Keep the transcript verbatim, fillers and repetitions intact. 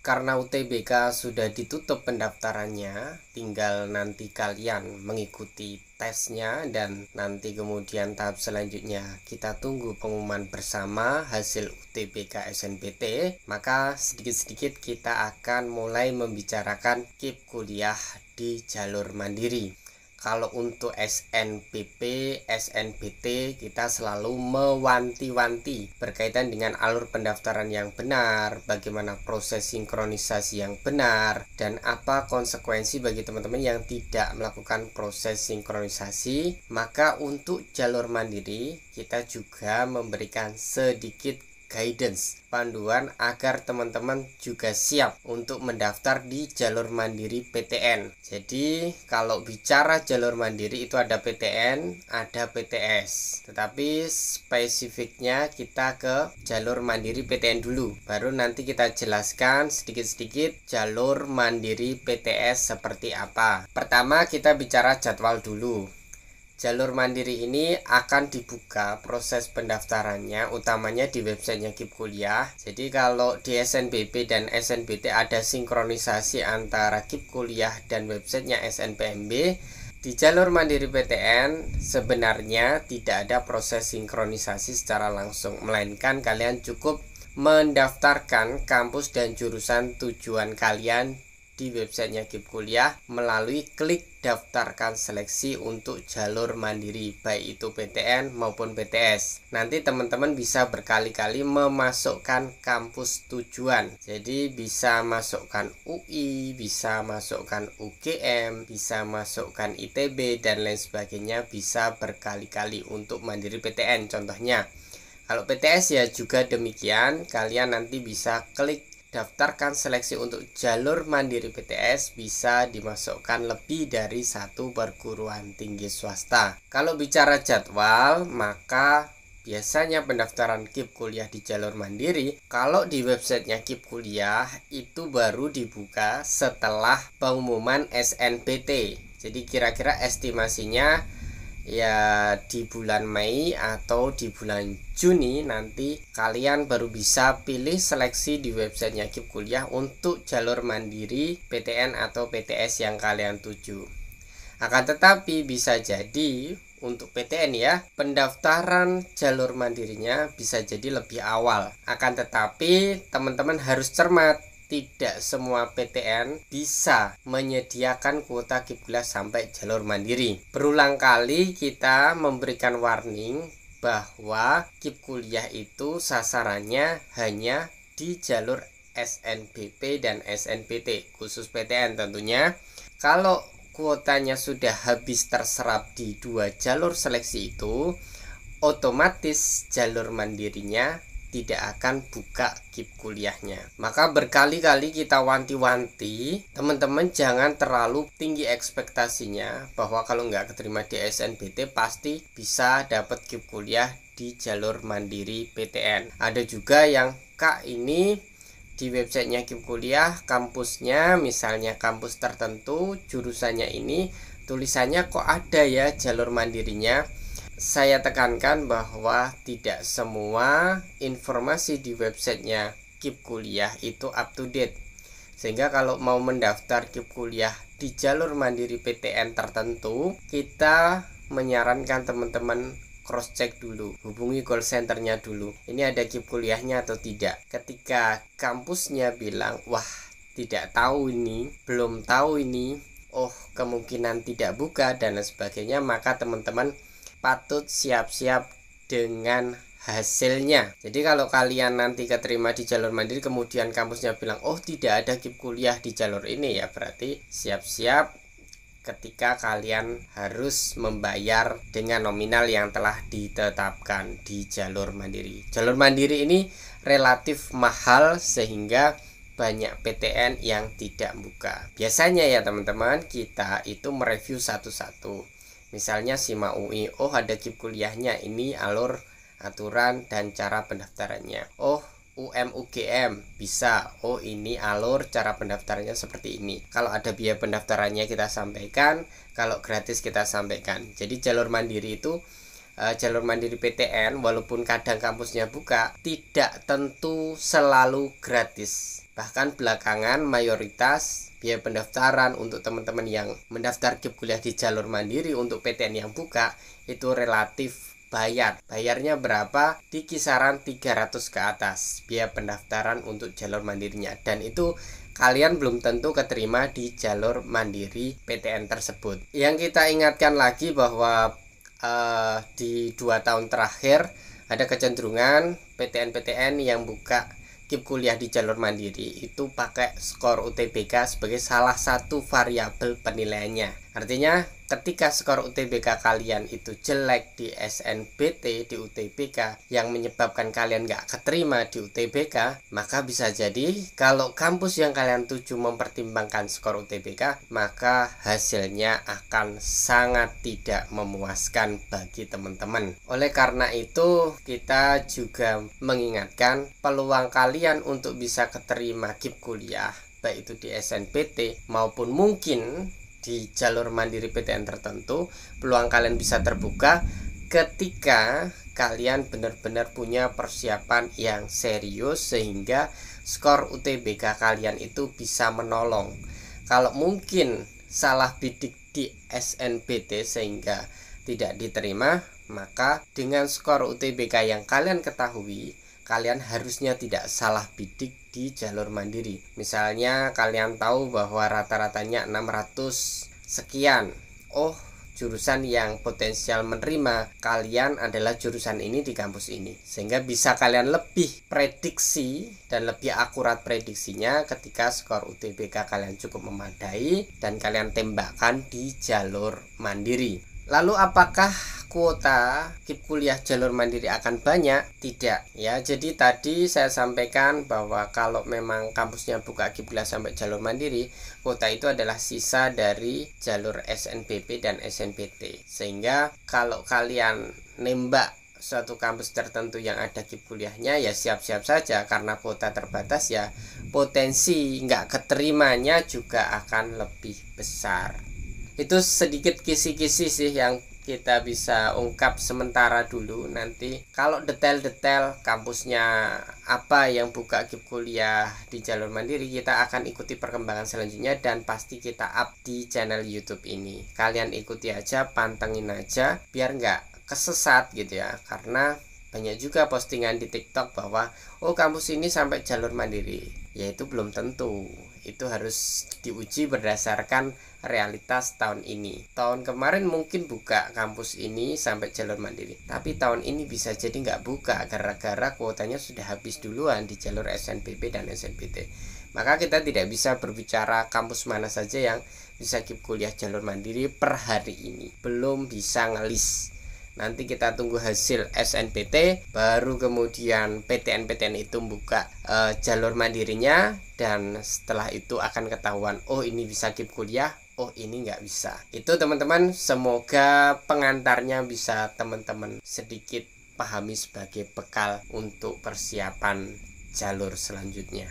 karena U T B K sudah ditutup pendaftarannya, tinggal nanti kalian mengikuti tesnya dan nanti kemudian tahap selanjutnya kita tunggu pengumuman bersama hasil U T B K S N P T. Maka sedikit-sedikit kita akan mulai membicarakan K I P kuliah di jalur mandiri. Kalau untuk S N B P, S N B T kita selalu mewanti-wanti berkaitan dengan alur pendaftaran yang benar, bagaimana proses sinkronisasi yang benar, dan apa konsekuensi bagi teman-teman yang tidak melakukan proses sinkronisasi. Maka untuk jalur mandiri kita juga memberikan sedikit guidance, panduan agar teman-teman juga siap untuk mendaftar di jalur mandiri P T N. Jadi kalau bicara jalur mandiri itu ada P T N, ada P T S, tetapi spesifiknya kita ke jalur mandiri P T N dulu, baru nanti kita jelaskan sedikit-sedikit jalur mandiri P T S seperti apa. Pertama kita bicara jadwal dulu. Jalur mandiri ini akan dibuka proses pendaftarannya utamanya di websitenya K I P Kuliah. Jadi kalau di S N B P dan S N B T ada sinkronisasi antara K I P Kuliah dan websitenya S N P M B, di jalur mandiri P T N sebenarnya tidak ada proses sinkronisasi secara langsung, melainkan kalian cukup mendaftarkan kampus dan jurusan tujuan kalian di websitenya K I P Kuliah melalui klik daftarkan seleksi untuk jalur mandiri, baik itu P T N maupun P T S. Nanti teman-teman bisa berkali-kali memasukkan kampus tujuan. Jadi bisa masukkan U I, bisa masukkan U G M, bisa masukkan I T B dan lain sebagainya, bisa berkali-kali untuk mandiri P T N contohnya. Kalau P T S ya juga demikian, kalian nanti bisa klik daftarkan seleksi untuk jalur mandiri P T S, bisa dimasukkan lebih dari satu perguruan tinggi swasta. Kalau bicara jadwal, maka biasanya pendaftaran K I P Kuliah di jalur mandiri, kalau di websitenya K I P Kuliah itu baru dibuka setelah pengumuman S N P T. Jadi kira-kira estimasinya ya di bulan Mei atau di bulan Juni nanti kalian baru bisa pilih seleksi di websitenya K I P Kuliah untuk jalur mandiri P T N atau P T S yang kalian tuju. Akan tetapi bisa jadi untuk P T N ya, pendaftaran jalur mandirinya bisa jadi lebih awal. Akan tetapi teman-teman harus cermat, tidak semua P T N bisa menyediakan kuota K I P Kuliah sampai jalur mandiri. Berulang kali kita memberikan warning bahwa K I P Kuliah itu sasarannya hanya di jalur S N B P dan S N P T, khusus P T N tentunya. Kalau kuotanya sudah habis terserap di dua jalur seleksi itu, otomatis jalur mandirinya tidak akan buka K I P kuliahnya. Maka berkali-kali kita wanti-wanti, teman-teman jangan terlalu tinggi ekspektasinya bahwa kalau nggak keterima di S N B T pasti bisa dapat K I P kuliah di jalur mandiri P T N. Ada juga yang kak ini di websitenya K I P kuliah kampusnya misalnya kampus tertentu jurusannya ini tulisannya kok ada ya jalur mandirinya. Saya tekankan bahwa tidak semua informasi di websitenya K I P Kuliah itu up to date. Sehingga kalau mau mendaftar K I P Kuliah di jalur mandiri P T N tertentu, kita menyarankan teman-teman cross check dulu, hubungi call centernya dulu. Ini ada K I P Kuliahnya atau tidak? Ketika kampusnya bilang, wah tidak tahu ini, belum tahu ini, oh kemungkinan tidak buka dan lain sebagainya, maka teman-teman patut siap-siap dengan hasilnya. Jadi kalau kalian nanti keterima di jalur mandiri kemudian kampusnya bilang oh tidak ada K I P kuliah di jalur ini ya, berarti siap-siap ketika kalian harus membayar dengan nominal yang telah ditetapkan di jalur mandiri. Jalur mandiri ini relatif mahal sehingga banyak P T N yang tidak buka. Biasanya ya teman-teman kita itu mereview satu-satu. Misalnya SIMA U I, oh ada K I P kuliahnya, ini alur, aturan, dan cara pendaftarannya. Oh U M U G M bisa, oh ini alur, cara pendaftarannya seperti ini. Kalau ada biaya pendaftarannya kita sampaikan, kalau gratis kita sampaikan. Jadi jalur mandiri itu, e, jalur mandiri P T N walaupun kadang kampusnya buka, tidak tentu selalu gratis. Bahkan belakangan mayoritas biaya pendaftaran untuk teman-teman yang mendaftar K I P Kuliah di jalur mandiri untuk P T N yang buka itu relatif bayar. Bayarnya berapa? Di kisaran tiga ratus ke atas biaya pendaftaran untuk jalur mandirinya, dan itu kalian belum tentu keterima di jalur mandiri P T N tersebut. Yang kita ingatkan lagi bahwa uh, di dua tahun terakhir ada kecenderungan P T N-P T N yang buka K I P Kuliah di jalur mandiri itu pakai skor U T B K sebagai salah satu variabel penilaiannya. Artinya ketika skor U T B K kalian itu jelek di S N B T, di U T B K, yang menyebabkan kalian nggak keterima di U T B K, maka bisa jadi kalau kampus yang kalian tuju mempertimbangkan skor U T B K, maka hasilnya akan sangat tidak memuaskan bagi teman-teman. Oleh karena itu, kita juga mengingatkan peluang kalian untuk bisa keterima K I P Kuliah, baik itu di S N P T maupun mungkin di jalur mandiri P T N tertentu, peluang kalian bisa terbuka ketika kalian benar-benar punya persiapan yang serius sehingga skor U T B K kalian itu bisa menolong. Kalau mungkin salah bidik di S N B T sehingga tidak diterima, maka dengan skor U T B K yang kalian ketahui, kalian harusnya tidak salah bidik di jalur mandiri. Misalnya kalian tahu bahwa rata-ratanya enam ratus sekian. Oh, jurusan yang potensial menerima kalian adalah jurusan ini di kampus ini, sehingga bisa kalian lebih prediksi dan lebih akurat prediksinya ketika skor U T B K kalian cukup memadai dan kalian tembakan di jalur mandiri. Lalu apakah kuota K I P Kuliah jalur mandiri akan banyak? Tidak ya. Jadi tadi saya sampaikan bahwa kalau memang kampusnya buka K I P Kuliah sampai jalur mandiri, kuota itu adalah sisa dari jalur S N B P dan S N P T. Sehingga kalau kalian nembak suatu kampus tertentu yang ada K I P Kuliahnya, ya siap-siap saja karena kuota terbatas, ya potensi nggak keterimanya juga akan lebih besar. Itu sedikit kisi-kisi sih yang kita bisa ungkap sementara dulu. Nanti kalau detail-detail kampusnya apa yang buka K I P Kuliah di jalur mandiri, kita akan ikuti perkembangan selanjutnya dan pasti kita up di channel YouTube ini. Kalian ikuti aja, pantengin aja biar nggak kesesat gitu ya, karena banyak juga postingan di TikTok bahwa oh kampus ini sampai jalur mandiri, yaitu belum tentu. Itu harus diuji berdasarkan realitas tahun ini. Tahun kemarin mungkin buka kampus ini sampai jalur mandiri, tapi tahun ini bisa jadi nggak buka gara-gara kuotanya sudah habis duluan di jalur S N B P dan S N P T. Maka kita tidak bisa berbicara kampus mana saja yang bisa K I P Kuliah jalur mandiri per hari ini. Belum bisa ngelis. Nanti kita tunggu hasil S N P T, baru kemudian P T N-P T N itu buka e, jalur mandirinya, dan setelah itu akan ketahuan, oh ini bisa K I P Kuliah, oh ini nggak bisa. Itu teman-teman, semoga pengantarnya bisa teman-teman sedikit pahami sebagai bekal untuk persiapan jalur selanjutnya.